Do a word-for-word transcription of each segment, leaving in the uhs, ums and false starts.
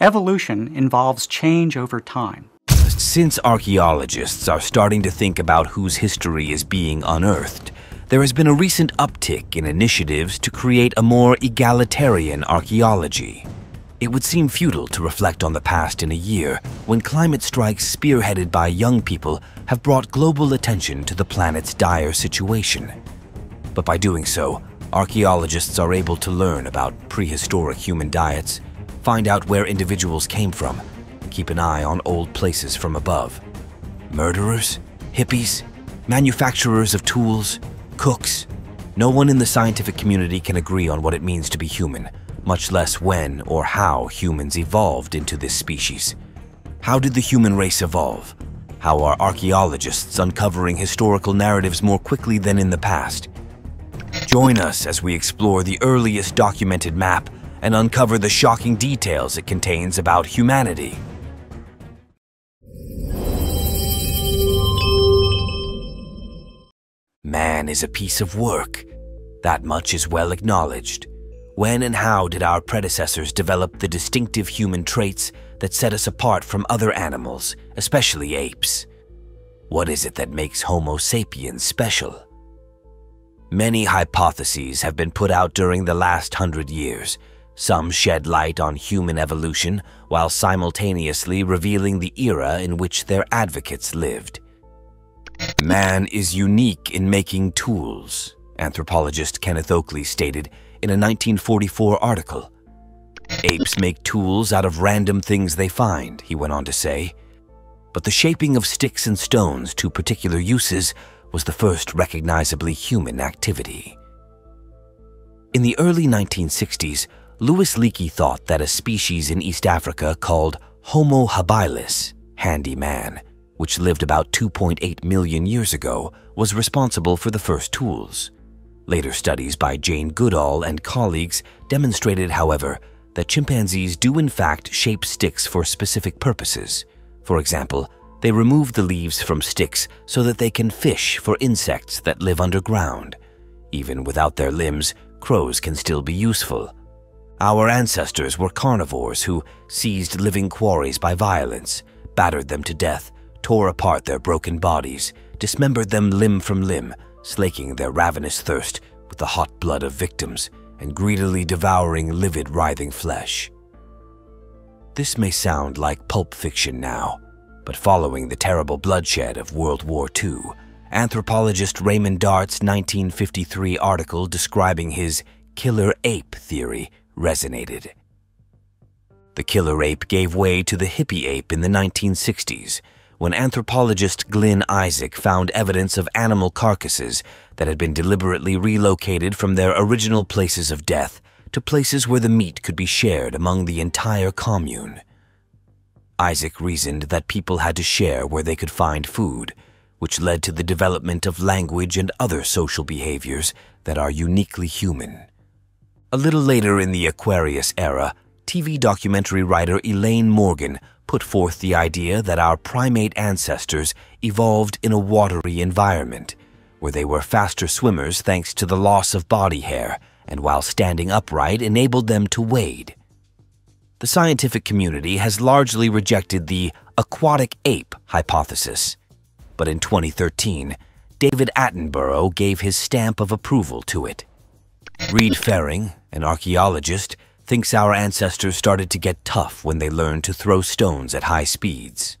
Evolution involves change over time. Since archaeologists are starting to think about whose history is being unearthed, there has been a recent uptick in initiatives to create a more egalitarian archaeology. It would seem futile to reflect on the past in a year when climate strikes spearheaded by young people have brought global attention to the planet's dire situation. But by doing so, archaeologists are able to learn about prehistoric human diets, find out where individuals came from, keep an eye on old places from above. Murderers, hippies, manufacturers of tools, cooks. No one in the scientific community can agree on what it means to be human, much less when or how humans evolved into this species. How did the human race evolve? How are archaeologists uncovering historical narratives more quickly than in the past? Join us as we explore the earliest documented map and uncover the shocking details it contains about humanity. Man is a piece of work. That much is well acknowledged. When and how did our predecessors develop the distinctive human traits that set us apart from other animals, especially apes? What is it that makes Homo sapiens special? Many hypotheses have been put out during the last hundred years. Some shed light on human evolution while simultaneously revealing the era in which their advocates lived. Man is unique in making tools, anthropologist Kenneth Oakley stated in a nineteen forty-four article. Apes make tools out of random things they find, he went on to say. But the shaping of sticks and stones to particular uses was the first recognizably human activity. In the early nineteen sixties, Louis Leakey thought that a species in East Africa called Homo habilis, handy man, which lived about two point eight million years ago, was responsible for the first tools. Later studies by Jane Goodall and colleagues demonstrated, however, that chimpanzees do in fact shape sticks for specific purposes. For example, they remove the leaves from sticks so that they can fish for insects that live underground. Even without their limbs, crows can still be useful. Our ancestors were carnivores who seized living quarries by violence, battered them to death, tore apart their broken bodies, dismembered them limb from limb, slaking their ravenous thirst with the hot blood of victims, and greedily devouring livid, writhing flesh. This may sound like pulp fiction now, but following the terrible bloodshed of World War Two, anthropologist Raymond Dart's nineteen fifty-three article describing his killer ape theory resonated. The killer ape gave way to the hippie ape in the nineteen sixties, when anthropologist Glyn Isaac found evidence of animal carcasses that had been deliberately relocated from their original places of death to places where the meat could be shared among the entire commune. Isaac reasoned that people had to share where they could find food, which led to the development of language and other social behaviors that are uniquely human. A little later in the Aquarius era, T V documentary writer Elaine Morgan put forth the idea that our primate ancestors evolved in a watery environment, where they were faster swimmers thanks to the loss of body hair, and while standing upright enabled them to wade. The scientific community has largely rejected the aquatic ape hypothesis, but in twenty thirteen, David Attenborough gave his stamp of approval to it. Reid Ferring, an archaeologist, thinks our ancestors started to get tough when they learned to throw stones at high speeds.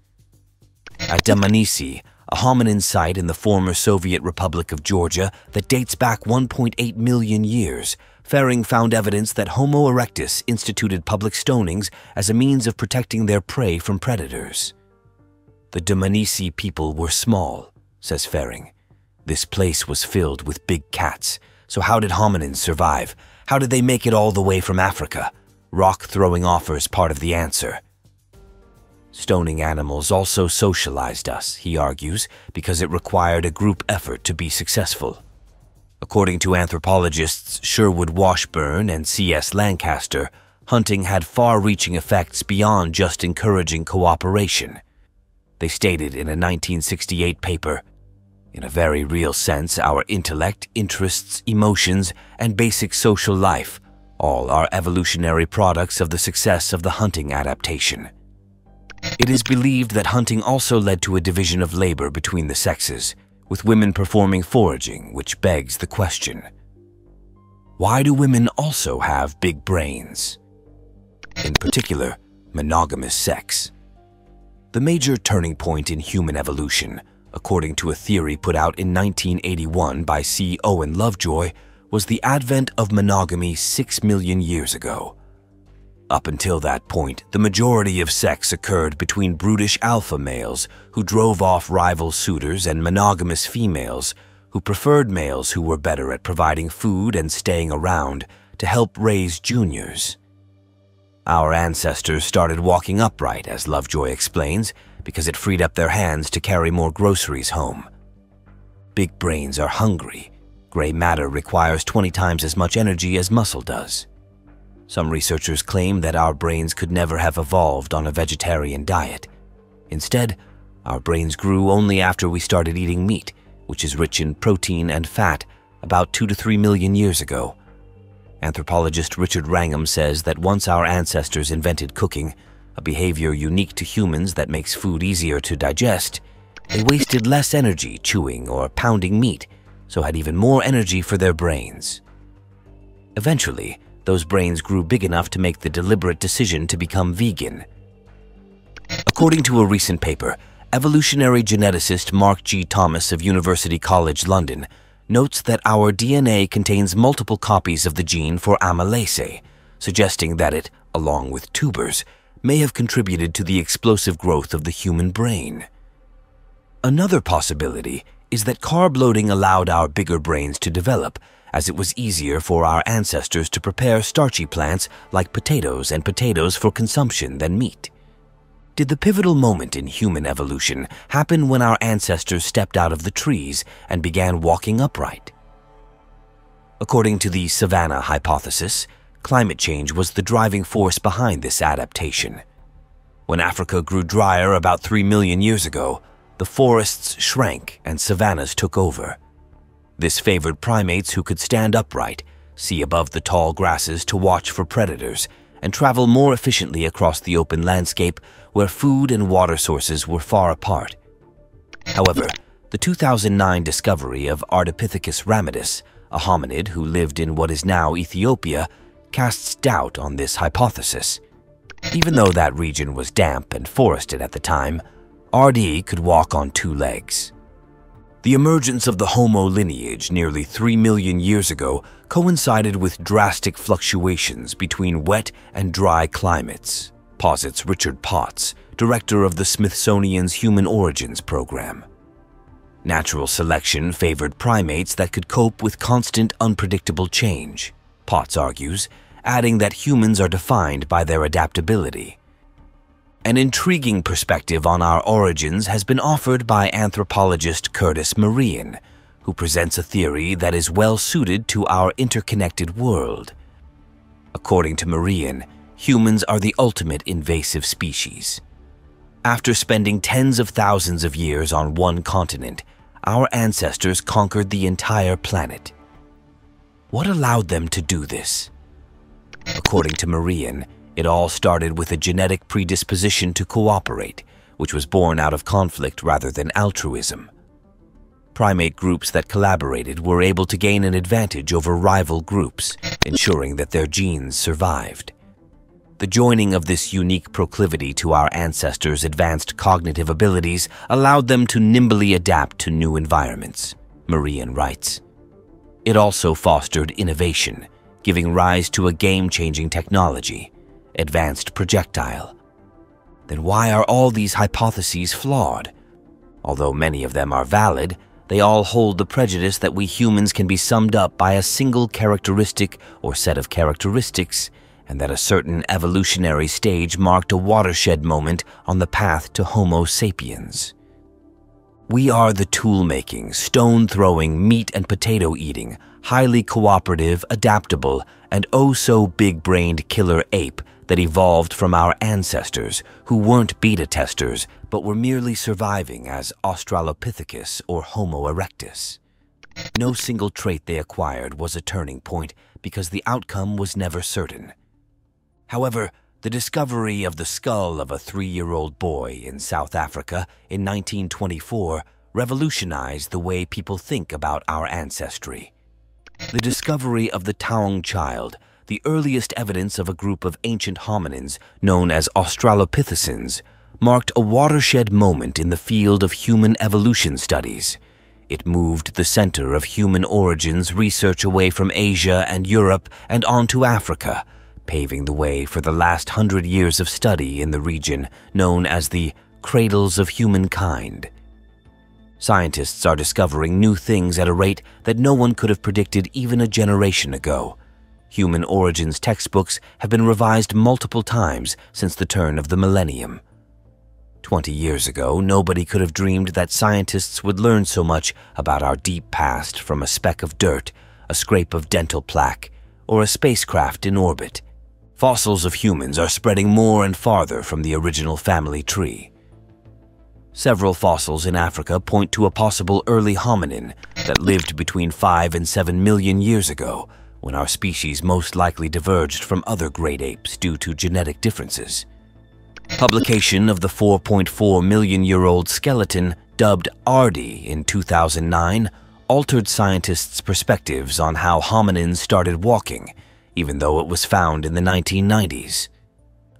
At Dmanisi, a hominin site in the former Soviet Republic of Georgia that dates back one point eight million years, Ferring found evidence that Homo erectus instituted public stonings as a means of protecting their prey from predators. The Dmanisi people were small, says Ferring. This place was filled with big cats, so how did hominins survive? How did they make it all the way from Africa? Rock-throwing offers part of the answer. Stoning animals also socialized us, he argues, because it required a group effort to be successful. According to anthropologists Sherwood Washburn and C S Lancaster, hunting had far-reaching effects beyond just encouraging cooperation. They stated in a nineteen sixty-eight paper, "In a very real sense, our intellect, interests, emotions, and basic social life All are evolutionary products of the success of the hunting adaptation. It is believed that hunting also led to a division of labor between the sexes, with women performing foraging, which begs the question, why do women also have big brains? In particular, monogamous sex. The major turning point in human evolution, according to a theory put out in nineteen eighty-one by C. Owen Lovejoy, was the advent of monogamy six million years ago. Up until that point, the majority of sex occurred between brutish alpha males who drove off rival suitors and monogamous females who preferred males who were better at providing food and staying around to help raise juniors. Our ancestors started walking upright, as Lovejoy explains, because it freed up their hands to carry more groceries home. Big brains are hungry. Gray matter requires twenty times as much energy as muscle does. Some researchers claim that our brains could never have evolved on a vegetarian diet. Instead, our brains grew only after we started eating meat, which is rich in protein and fat, about two to three million years ago. Anthropologist Richard Wrangham says that once our ancestors invented cooking, a behavior unique to humans that makes food easier to digest, they wasted less energy chewing or pounding meat, so had even more energy for their brains. Eventually, those brains grew big enough to make the deliberate decision to become vegan. According to a recent paper, evolutionary geneticist Mark G. Thomas of University College London notes that our D N A contains multiple copies of the gene for amylase, suggesting that it, along with tubers, may have contributed to the explosive growth of the human brain. Another possibility is that carb loading allowed our bigger brains to develop, as it was easier for our ancestors to prepare starchy plants like potatoes and potatoes for consumption than meat. Did the pivotal moment in human evolution happen when our ancestors stepped out of the trees and began walking upright? According to the savanna hypothesis, climate change was the driving force behind this adaptation. When Africa grew drier about three million years ago, the forests shrank and savannas took over. This favored primates who could stand upright, see above the tall grasses to watch for predators, and travel more efficiently across the open landscape where food and water sources were far apart. However, the two thousand nine discovery of Ardipithecus ramidus, a hominid who lived in what is now Ethiopia, casts doubt on this hypothesis. Even though that region was damp and forested at the time, R D could walk on two legs. The emergence of the Homo lineage nearly three million years ago coincided with drastic fluctuations between wet and dry climates, posits Richard Potts, director of the Smithsonian's Human Origins Program. Natural selection favored primates that could cope with constant, unpredictable change, Potts argues, adding that humans are defined by their adaptability. An intriguing perspective on our origins has been offered by anthropologist Curtis Marean, who presents a theory that is well suited to our interconnected world. According to Marean, humans are the ultimate invasive species. After spending tens of thousands of years on one continent, our ancestors conquered the entire planet. What allowed them to do this? According to Marean, it all started with a genetic predisposition to cooperate, which was born out of conflict rather than altruism. Primate groups that collaborated were able to gain an advantage over rival groups, ensuring that their genes survived. The joining of this unique proclivity to our ancestors' advanced cognitive abilities allowed them to nimbly adapt to new environments, Marean writes. It also fostered innovation, giving rise to a game-changing technology, advanced projectile. Then why are all these hypotheses flawed? Although many of them are valid, they all hold the prejudice that we humans can be summed up by a single characteristic or set of characteristics, and that a certain evolutionary stage marked a watershed moment on the path to Homo sapiens. We are the tool-making, stone-throwing, meat and potato-eating, highly cooperative, adaptable, and oh-so-big-brained killer ape that evolved from our ancestors, who weren't beta testers, but were merely surviving as Australopithecus or Homo erectus. No single trait they acquired was a turning point because the outcome was never certain. However, the discovery of the skull of a three-year-old boy in South Africa in nineteen twenty-four revolutionized the way people think about our ancestry. The discovery of the Taung Child, the earliest evidence of a group of ancient hominins known as Australopithecines, marked a watershed moment in the field of human evolution studies. It moved the center of human origins research away from Asia and Europe and onto Africa, paving the way for the last hundred years of study in the region known as the Cradles of Humankind. Scientists are discovering new things at a rate that no one could have predicted even a generation ago. Human origins textbooks have been revised multiple times since the turn of the millennium. Twenty years ago, nobody could have dreamed that scientists would learn so much about our deep past from a speck of dirt, a scrape of dental plaque, or a spacecraft in orbit. Fossils of humans are spreading more and farther from the original family tree. Several fossils in Africa point to a possible early hominin that lived between five and seven million years ago, when our species most likely diverged from other great apes due to genetic differences. Publication of the four point four million year old skeleton dubbed Ardi in two thousand nine altered scientists' perspectives on how hominins started walking, even though it was found in the nineteen nineties.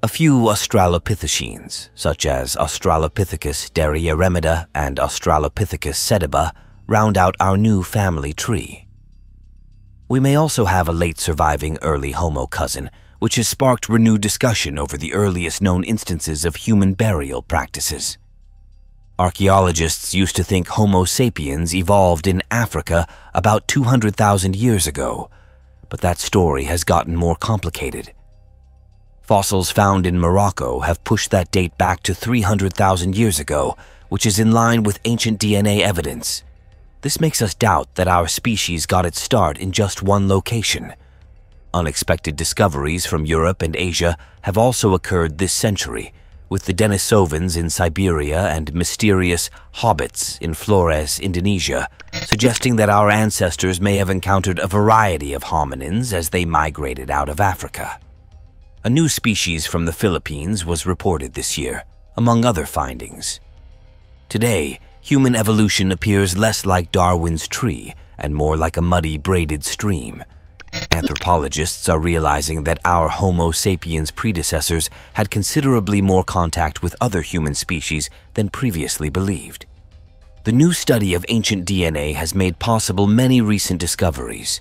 A few Australopithecines, such as Australopithecus deyiremeda and Australopithecus sediba, round out our new family tree. We may also have a late surviving early Homo cousin, which has sparked renewed discussion over the earliest known instances of human burial practices. Archaeologists used to think Homo sapiens evolved in Africa about two hundred thousand years ago, but that story has gotten more complicated. Fossils found in Morocco have pushed that date back to three hundred thousand years ago, which is in line with ancient D N A evidence. This makes us doubt that our species got its start in just one location. Unexpected discoveries from Europe and Asia have also occurred this century, with the Denisovans in Siberia and mysterious hobbits in Flores, Indonesia, suggesting that our ancestors may have encountered a variety of hominins as they migrated out of Africa. A new species from the Philippines was reported this year, among other findings. Today, human evolution appears less like Darwin's tree and more like a muddy, braided stream. Anthropologists are realizing that our Homo sapiens predecessors had considerably more contact with other human species than previously believed. The new study of ancient D N A has made possible many recent discoveries.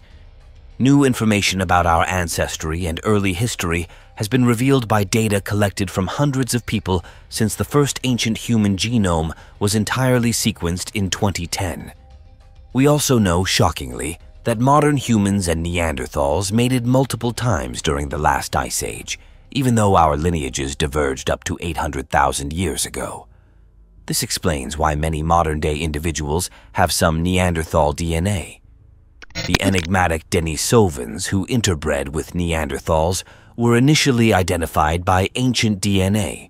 New information about our ancestry and early history has been revealed by data collected from hundreds of people since the first ancient human genome was entirely sequenced in twenty ten. We also know, shockingly, that modern humans and Neanderthals mated multiple times during the last ice age, even though our lineages diverged up to eight hundred thousand years ago. This explains why many modern-day individuals have some Neanderthal D N A. The enigmatic Denisovans, who interbred with Neanderthals, were initially identified by ancient D N A.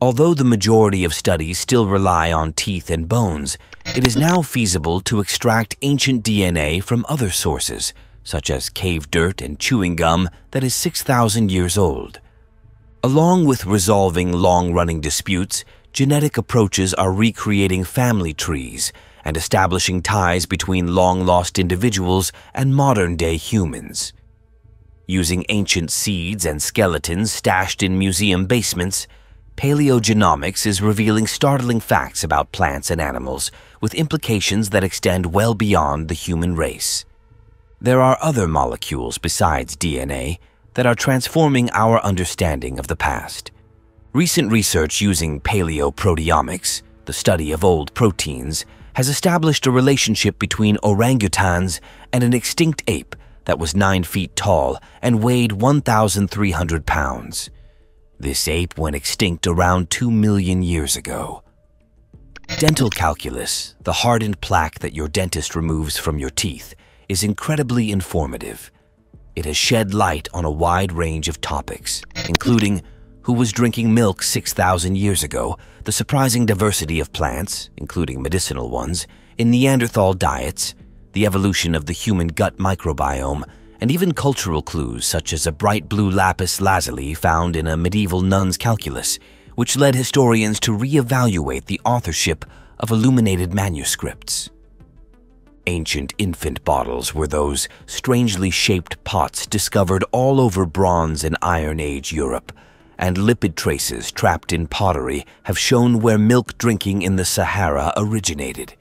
Although the majority of studies still rely on teeth and bones, it is now feasible to extract ancient D N A from other sources, such as cave dirt and chewing gum that is six thousand years old. Along with resolving long-running disputes, genetic approaches are recreating family trees and establishing ties between long-lost individuals and modern-day humans. Using ancient seeds and skeletons stashed in museum basements, paleogenomics is revealing startling facts about plants and animals, with implications that extend well beyond the human race. There are other molecules besides D N A that are transforming our understanding of the past. Recent research using paleoproteomics, the study of old proteins, has established a relationship between orangutans and an extinct ape that was nine feet tall and weighed one thousand three hundred pounds. This ape went extinct around two million years ago. Dental calculus, the hardened plaque that your dentist removes from your teeth, is incredibly informative. It has shed light on a wide range of topics, including who was drinking milk six thousand years ago, the surprising diversity of plants, including medicinal ones, in Neanderthal diets, the evolution of the human gut microbiome, and even cultural clues such as a bright blue lapis lazuli found in a medieval nun's calculus, which led historians to re-evaluate the authorship of illuminated manuscripts. Ancient infant bottles were those strangely shaped pots discovered all over Bronze and Iron Age Europe, and lipid traces trapped in pottery have shown where milk drinking in the Sahara originated.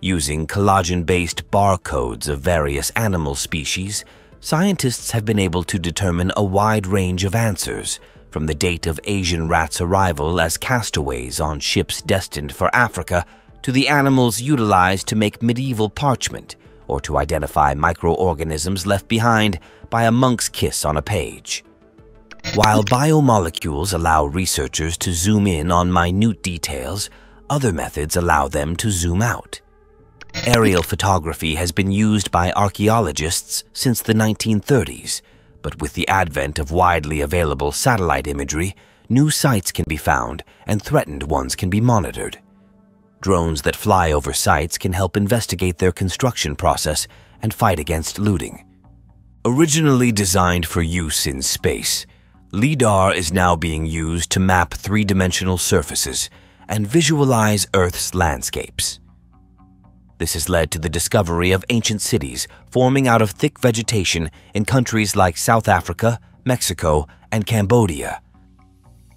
Using collagen-based barcodes of various animal species, scientists have been able to determine a wide range of answers, from the date of Asian rats' arrival as castaways on ships destined for Africa to the animals utilized to make medieval parchment or to identify microorganisms left behind by a monk's kiss on a page. While biomolecules allow researchers to zoom in on minute details, other methods allow them to zoom out. Aerial photography has been used by archaeologists since the nineteen thirties, but with the advent of widely available satellite imagery, new sites can be found and threatened ones can be monitored. Drones that fly over sites can help investigate their construction process and fight against looting. Originally designed for use in space, LiDAR is now being used to map three-dimensional surfaces and visualize Earth's landscapes. This has led to the discovery of ancient cities forming out of thick vegetation in countries like South Africa, Mexico, and Cambodia.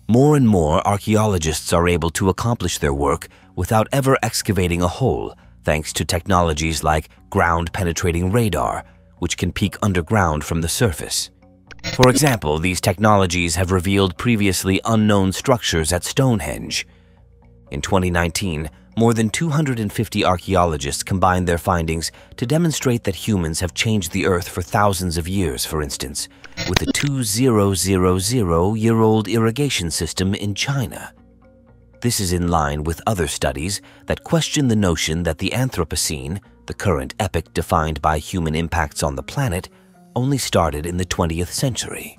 More and more archaeologists are able to accomplish their work without ever excavating a hole, thanks to technologies like ground-penetrating radar, which can peek underground from the surface. For example, these technologies have revealed previously unknown structures at Stonehenge. In twenty nineteen, more than two hundred fifty archaeologists combined their findings to demonstrate that humans have changed the Earth for thousands of years, for instance, with a two thousand year old irrigation system in China. This is in line with other studies that question the notion that the Anthropocene, the current epoch defined by human impacts on the planet, only started in the twentieth century.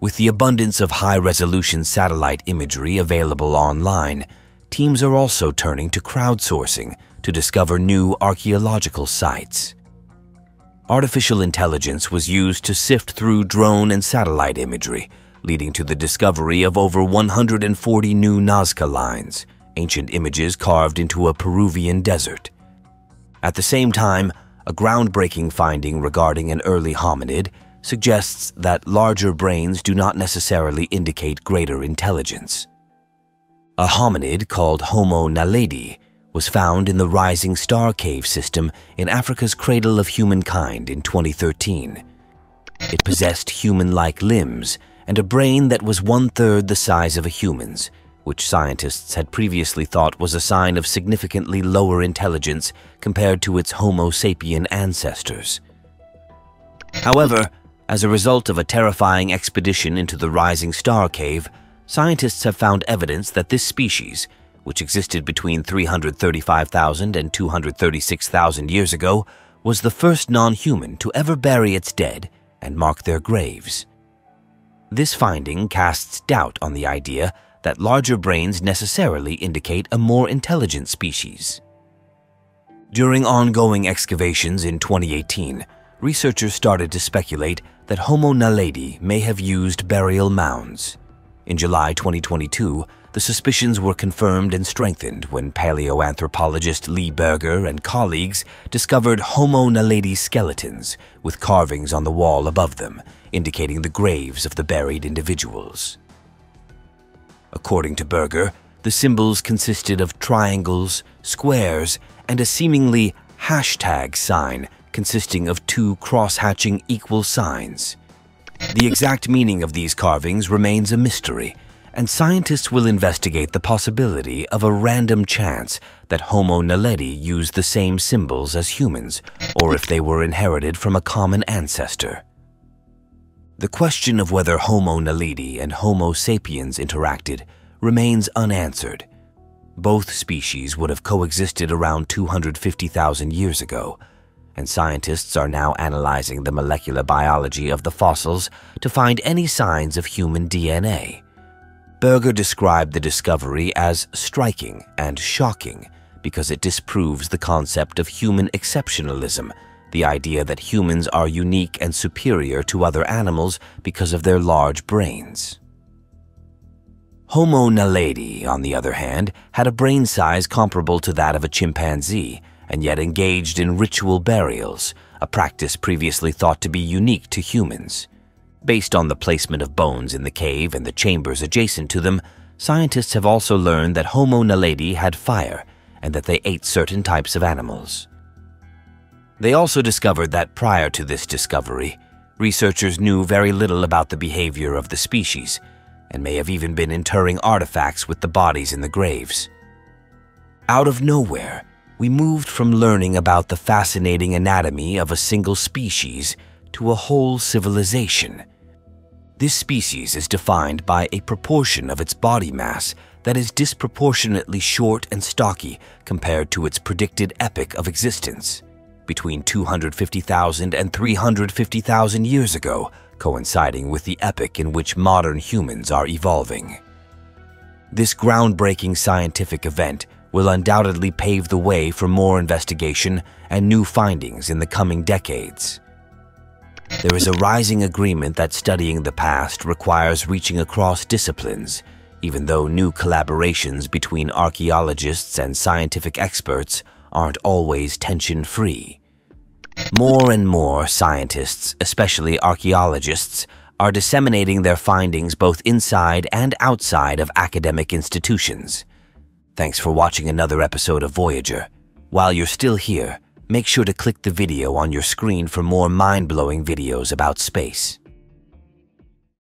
With the abundance of high-resolution satellite imagery available online, teams are also turning to crowdsourcing to discover new archaeological sites. Artificial intelligence was used to sift through drone and satellite imagery, leading to the discovery of over one hundred forty new Nazca lines, ancient images carved into a Peruvian desert. At the same time, a groundbreaking finding regarding an early hominid suggests that larger brains do not necessarily indicate greater intelligence. A hominid called Homo naledi was found in the Rising Star Cave system in Africa's Cradle of Humankind in twenty thirteen. It possessed human-like limbs and a brain that was one-third the size of a human's, which scientists had previously thought was a sign of significantly lower intelligence compared to its Homo sapien ancestors. However, as a result of a terrifying expedition into the Rising Star Cave, scientists have found evidence that this species, which existed between three hundred thirty-five thousand and two hundred thirty-six thousand years ago, was the first non-human to ever bury its dead and mark their graves. This finding casts doubt on the idea that larger brains necessarily indicate a more intelligent species. During ongoing excavations in twenty eighteen, researchers started to speculate that Homo naledi may have used burial mounds. In July twenty twenty-two, the suspicions were confirmed and strengthened when paleoanthropologist Lee Berger and colleagues discovered Homo naledi skeletons with carvings on the wall above them, indicating the graves of the buried individuals. According to Berger, the symbols consisted of triangles, squares, and a seemingly hashtag sign consisting of two cross-hatching equal signs. The exact meaning of these carvings remains a mystery, and scientists will investigate the possibility of a random chance that Homo naledi used the same symbols as humans, or if they were inherited from a common ancestor. The question of whether Homo naledi and Homo sapiens interacted remains unanswered. Both species would have coexisted around two hundred fifty thousand years ago, and scientists are now analyzing the molecular biology of the fossils to find any signs of human D N A. Berger described the discovery as striking and shocking because it disproves the concept of human exceptionalism, the idea that humans are unique and superior to other animals because of their large brains. Homo naledi, on the other hand, had a brain size comparable to that of a chimpanzee, and yet engaged in ritual burials, a practice previously thought to be unique to humans. Based on the placement of bones in the cave and the chambers adjacent to them, scientists have also learned that Homo naledi had fire and that they ate certain types of animals. They also discovered that prior to this discovery, researchers knew very little about the behavior of the species and may have even been interring artifacts with the bodies in the graves. Out of nowhere, we moved from learning about the fascinating anatomy of a single species to a whole civilization. This species is defined by a proportion of its body mass that is disproportionately short and stocky compared to its predicted epoch of existence, between two hundred fifty thousand and three hundred fifty thousand years ago, coinciding with the epoch in which modern humans are evolving. This groundbreaking scientific event will undoubtedly pave the way for more investigation and new findings in the coming decades. There is a rising agreement that studying the past requires reaching across disciplines, even though new collaborations between archaeologists and scientific experts aren't always tension-free. More and more scientists, especially archaeologists, are disseminating their findings both inside and outside of academic institutions. Thanks for watching another episode of Voyager. While you're still here, make sure to click the video on your screen for more mind-blowing videos about space.